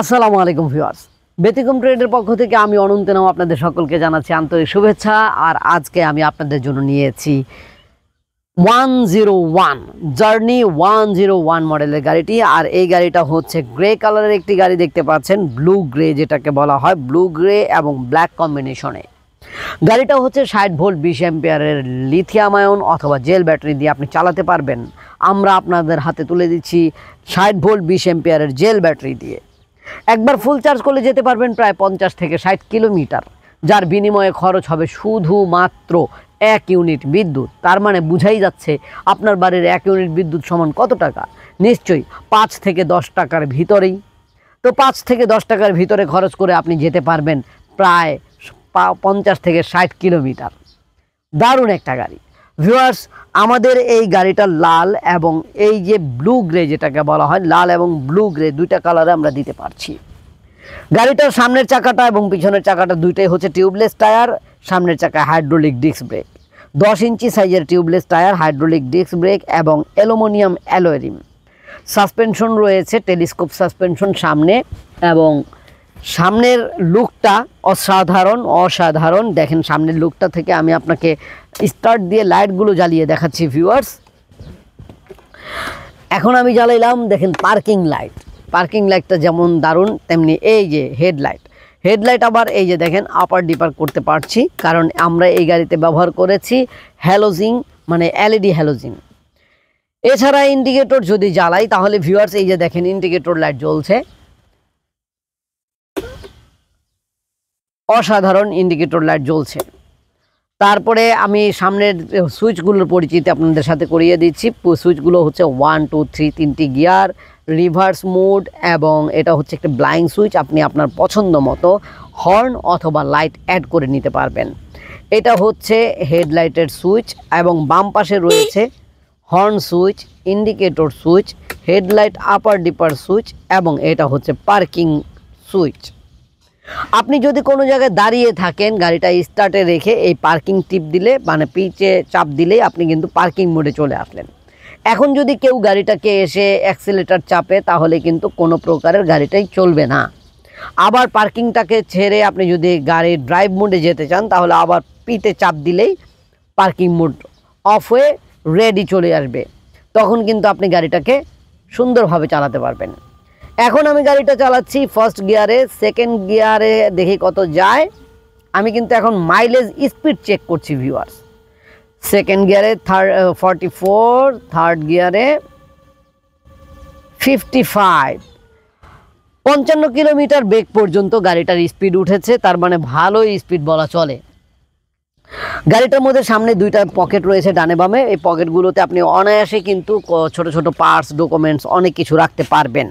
আসসালামু আলাইকুম ভিউয়ার্স, ব্যতিক্রম ট্রেডের পক্ষ থেকে আমি অনন্ত নাম আপনাদের সকলকে জানাচ্ছি আন্তরিক শুভেচ্ছা। আর আজকে আমি আপনাদের জন্য নিয়েছি 101 জার্নি 101 মডেলের গাড়িটি। আর এই গাড়িটা হচ্ছে গ্রে কালারের একটি গাড়ি, দেখতে পাচ্ছেন ব্লু গ্রে যেটাকে বলা হয়, ব্লু গ্রে এবং ব্ল্যাক কম্বিনেশনে। গাড়িটা হচ্ছে 60 ভোল্ট 20 অ্যাম্পিয়ারের লিথিয়াম আয়ন অথবা জেল ব্যাটারি দিয়ে আপনি চালাতে পারবেন। আমরা আপনাদের হাতে তুলে দিচ্ছি 60 ভোল্ট 20 অ্যাম্পিয়ারের জেল ব্যাটারি দিয়ে। একবার ফুল চার্জ করলে যেতে পারবেন প্রায় 50 থেকে 60 কিলোমিটার, যার বিনিময়ে খরচ হবে শুধুমাত্র 1 ইউনিট বিদ্যুৎ। তার মানে বুঝাই যাচ্ছে আপনার বাড়ির 1 ইউনিট বিদ্যুৎ সমান কত টাকা? নিশ্চয়ই 5 থেকে 10 টাকার ভিতরেই। তো 5 থেকে 10 টাকার ভিতরে খরচ করে আপনি যেতে পারবেন প্রায় 50 থেকে 60 কিলোমিটার। দারুণ একটা গাড়ি ভিউয়ার্স। আমাদের এই গাড়িটা লাল এবং এই যে ব্লু গ্রে যেটাকে বলা হয়, লাল এবং ব্লু গ্রে দুইটা কালারে আমরা দিতে পারছি। গাড়িটার সামনের চাকাটা এবং পিছনের চাকাটা দুইটাই হচ্ছে টিউবলেস টায়ার। সামনের চাকা হাইড্রোলিক ডিস্ক ব্রেক, 10 ইঞ্চি সাইজের tubeless tyre, hydraulic disc brake এবং অ্যালুমিনিয়াম অ্যালয় রিম। সাসপেনশন রয়েছে টেলিস্কোপ সাসপেনশন সামনে, এবং সামনের লুকটা অসাধারণ অসাধারণ। দেখেন সামনের লুকটা থেকে আমি আপনাকে স্টার্ট দিয়ে লাইটগুলো জ্বালিয়ে দেখাচ্ছি ভিউয়ার্স। এখন আমি জ্বালাইলাম, দেখেন পার্কিং লাইট, পার্কিং লাইটটা যেমন দারুণ তেমনি এই যে হেডলাইট, হেডলাইট আবার এই যে দেখেন আপার ডিপার করতে পারছি, কারণ আমরা এই গাড়িতে ব্যবহার করেছি হ্যালোজিন মানে এলইডি হ্যালোজিন। এছাড়া ইন্ডিকেটর যদি জ্বালাই তাহলে ভিউয়ার্স এই যে দেখেন ইন্ডিকেটর লাইট জ্বলছে, অসাধারণ ইন্ডিকেটর লাইট জ্বলছে। তারপরে আমি সামনের সুইচগুলোর পরিচিতি আপনাদের সাথে করিয়ে দিচ্ছি। সুইচগুলো হচ্ছে 1, 2, 3 তিনটি গিয়ার, রিভার্স মোড, এবং এটা হচ্ছে একটা ব্লাইন্ড সুইচ। আপনি আপনার পছন্দ মতো হর্ন অথবা লাইট অ্যাড করে নিতে পারবেন। এটা হচ্ছে হেডলাইটের সুইচ, এবং বাম পাশে রয়েছে horn switch, indicator switch, headlight upper dipper switch, এবং এটা হচ্ছে পার্কিং সুইচ। আপনি যদি কোনো জায়গায় দাঁড়িয়ে থাকেন গাড়িটা স্টার্টে রেখে এই পার্কিং টিপ দিলে মানে পিচে চাপ দিলেই আপনি কিন্তু পার্কিং মোডে চলে আসলেন। এখন যদি কেউ গাড়িটাকে এসে অ্যাক্সিলেটর চাপে তাহলে কিন্তু কোনো প্রকারের গাড়িটাই চলবে না। আবার পার্কিংটাকে ছেড়ে আপনি যদি গাড়ির ড্রাইভ মোডে যেতে চান তাহলে আবার পিতে চাপ দিলেই পার্কিং মোড অফ হয়ে রেডি চলে আসবে, তখন কিন্তু আপনি গাড়িটাকে সুন্দরভাবে চালাতে পারবেন। এখন আমি গাড়িটা চালাচ্ছি ফার্স্ট গিয়ারে, সেকেন্ড গিয়ারে দেখি কত যায়। আমি কিন্তু এখন মাইলেজ স্পিড চেক করছি ভিউয়ার্স। সেকেন্ড গিয়ারে 44, থার্ড গিয়ারে 55, 55 কিলোমিটার বেগ পর্যন্ত গাড়িটার স্পিড উঠেছে। তার মানে ভালোই স্পিড বলা চলে। গাড়িটার মধ্যে সামনে দুইটা পকেট রয়েছে ডানে বামে, এই পকেটগুলোতে আপনি অনায়াসে কিন্তু ছোট ছোট পার্টস, ডকুমেন্টস অনেক কিছু রাখতে পারবেন।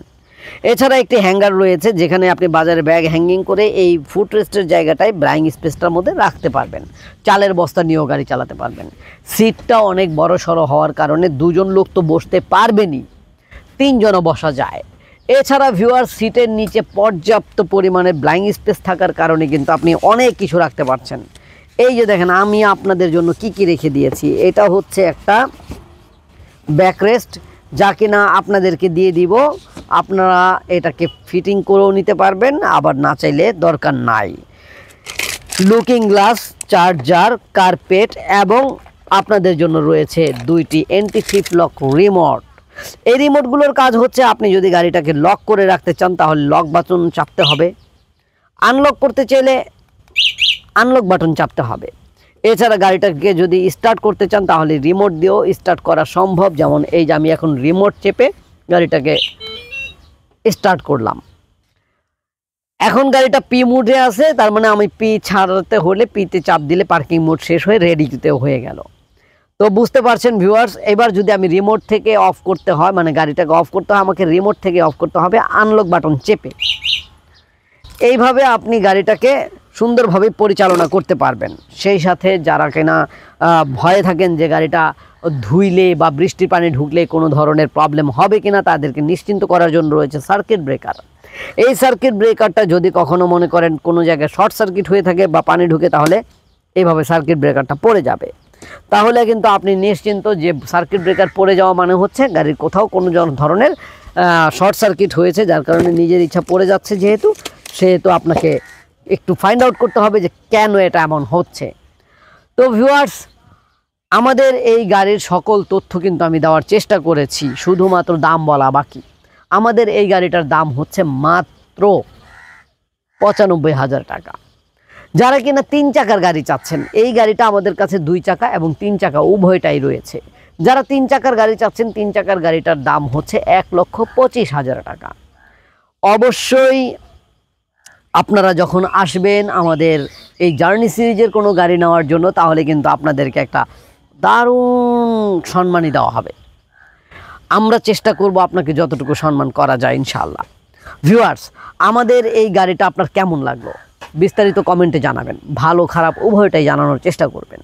এছাড়া একটি হ্যাঙ্গার রয়েছে যেখানে আপনি বাজারে ব্যাগ হ্যাঙ্গিং করে এই ফুটরেস্টের জায়গাটায় ব্রাইং স্পেসটার মধ্যে রাখতে পারবেন। চালের বস্তা নিয়েও গাড়ি চালাতে পারবেন। সিটটা অনেক বড় সড়ো হওয়ার কারণে 2জন লোক তো বসতে পারবেনই, 3জনও বসা যায়। এছাড়া ভিউয়ার সিটের নিচে পর্যাপ্ত পরিমাণে ব্রাইং স্পেস থাকার কারণে কিন্তু আপনি অনেক কিছু রাখতে পারছেন। এই যে দেখেন আমি আপনাদের জন্য কি রেখে দিয়েছি। এটা হচ্ছে একটা ব্যাকরেস্ট, যা কিনা আপনাদেরকে দিয়ে দিব, আপনারা এটাকে ফিটিং করেও নিতে পারবেন, আবার না চাইলে দরকার নাই। লুকিং গ্লাস, চার্জার, কার্পেট, এবং আপনাদের জন্য রয়েছে 2টি অ্যান্টি-থিফ লক রিমোট। এই রিমোটগুলোর কাজ হচ্ছে আপনি যদি গাড়িটাকে লক করে রাখতে চান তাহলে লক বাটন চাপতে হবে, আনলক করতে চাইলে আনলক বাটন চাপতে হবে। এছাড়া গাড়িটাকে যদি স্টার্ট করতে চান তাহলে রিমোট দিয়েও স্টার্ট করা সম্ভব, যেমন এই যে আমি এখন রিমোট চেপে গাড়িটাকে স্টার্ট করলাম। এখন গাড়িটা পি মোডে আছে, তার মানে আমি পি ছাড়তে হলে পিতে চাপ দিলে পার্কিং মোড শেষ হয়ে রেডিতে হয়ে গেল। তো বুঝতে পারছেন ভিউয়ার্স। এবার যদি আমি রিমোট থেকে অফ করতে হয় মানে গাড়িটাকে অফ করতে হয় আমাকে রিমোট থেকে অফ করতে হবে আনলক বাটন চেপে। এইভাবে আপনি গাড়িটাকে সুন্দরভাবে পরিচালনা করতে পারবেন। সেই সাথে যারা কিনা ভয়ে থাকেন যে গাড়িটা ধুইলে বা বৃষ্টির পানি ঢুকলে কোনো ধরনের প্রবলেম হবে কিনা তাদেরকে নিশ্চিন্ত করার জন্য রয়েছে সার্কিট ব্রেকার। এই সার্কিট ব্রেকারটা যদি কখনো মনে করেন কোনো জায়গায় শর্ট সার্কিট হয়ে থাকে বা পানি ঢুকে তাহলে এইভাবে সার্কিট ব্রেকারটা পড়ে যাবে, তাহলে কিন্তু আপনি নিশ্চিন্ত যে সার্কিট ব্রেকার পড়ে যাওয়া মানে হচ্ছে গাড়ির কোথাও কোনো ধরনের শর্ট সার্কিট হয়েছে, যার কারণে নিজের ইচ্ছা পড়ে যাচ্ছে, যেহেতু সেহেতু আপনাকে একটু ফাইন্ড আউট করতে হবে যে কেন এটা এমন হচ্ছে। তো ভিউয়ার্স, আমাদের এই গাড়ির সকল তথ্য কিন্তু আমি দেওয়ার চেষ্টা করেছি, শুধুমাত্র দাম বলা বাকি। আমাদের এই গাড়িটার দাম হচ্ছে মাত্র ৯৫,০০০ টাকা। যারা কিনা 3 চাকার গাড়ি চাচ্ছেন, এই গাড়িটা আমাদের কাছে 2 চাকা এবং 3 চাকা উভয়টাই রয়েছে। যারা 3 চাকার গাড়ি চাচ্ছেন, 3 চাকার গাড়িটার দাম হচ্ছে ১,২৫,০০০ টাকা। অবশ্যই আপনারা যখন আসবেন আমাদের এই জার্নি সিরিজের কোনো গাড়ি নেওয়ার জন্য, তাহলে কিন্তু আপনাদেরকে একটা দারুণ সম্মানই দেওয়া হবে। আমরা চেষ্টা করব আপনাকে যতটুকু সম্মান করা যায় ইনশাআল্লাহ। ভিউয়ার্স, আমাদের এই গাড়িটা আপনার কেমন লাগলো বিস্তারিত কমেন্টে জানাবেন, ভালো খারাপ উভয়টাই জানানোর চেষ্টা করবেন।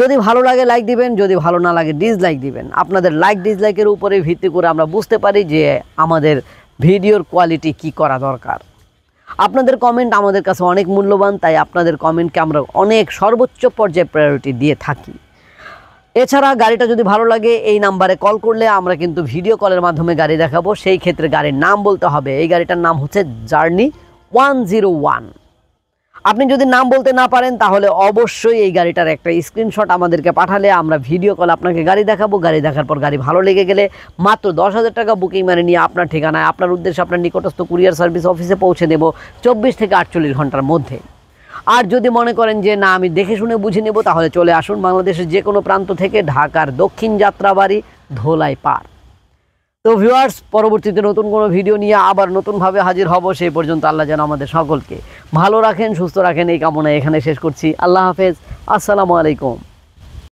যদি ভালো লাগে লাইক দিবেন, যদি ভালো না লাগে ডিসলাইক দিবেন। আপনাদের লাইক ডিসলাইকের উপরে ভিত্তি করে আমরা বুঝতে পারি যে আমাদের ভিডিওর কোয়ালিটি কি করা দরকার। আপনাদের কমেন্ট আমাদের কাছে অনেক মূল্যবান, তাই আপনাদের কমেন্টকে আমরা অনেক সর্বোচ্চ পর্যায়ে প্রায়োরিটি দিয়ে থাকি। এছাড়া গাড়িটা যদি ভালো লাগে এই নাম্বারে কল করলে আমরা কিন্তু ভিডিও কলের মাধ্যমে গাড়ি দেখাবো। সেই ক্ষেত্রে গাড়ির নাম বলতে হবে। এই গাড়িটার নাম হচ্ছে জার্নি 101। আপনি যদি নাম বলতে না পারেন, তাহলে অবশ্যই এই গাড়িটার একটা স্ক্রিনশট আমাদেরকে পাঠালে আমরা ভিডিও কল আপনাকে গাড়ি দেখাবো। গাড়ি দেখার পর গাড়ি ভালো লেগে গেলে মাত্র 10,000 টাকা বুকিং মানে নিয়ে আপনার ঠিকানায় আপনার উদ্দেশ্যে আপনার নিকটস্থ কুরিয়ার সার্ভিস অফিসে পৌঁছে দেব 24 থেকে 48 ঘন্টার মধ্যে। আর যদি মনে করেন যে না, আমি দেখে শুনে বুঝে নেব, তাহলে চলে আসুন বাংলাদেশের যে কোনো প্রান্ত থেকে ঢাকার দক্ষিণ যাত্রাবাড়ি ধোলাই পার। তো ভিউয়ার্স, পরবর্তীতে নতুন কোনো ভিডিও নিয়ে আবার নতুনভাবে হাজির হব। সেই পর্যন্ত আল্লাহ যেন আমাদের সকলকে ভালো রাখেন, সুস্থ রাখেন, এই কামনায় এখানে শেষ করছি। আল্লাহ হাফেজ, আসসালামু আলাইকুম।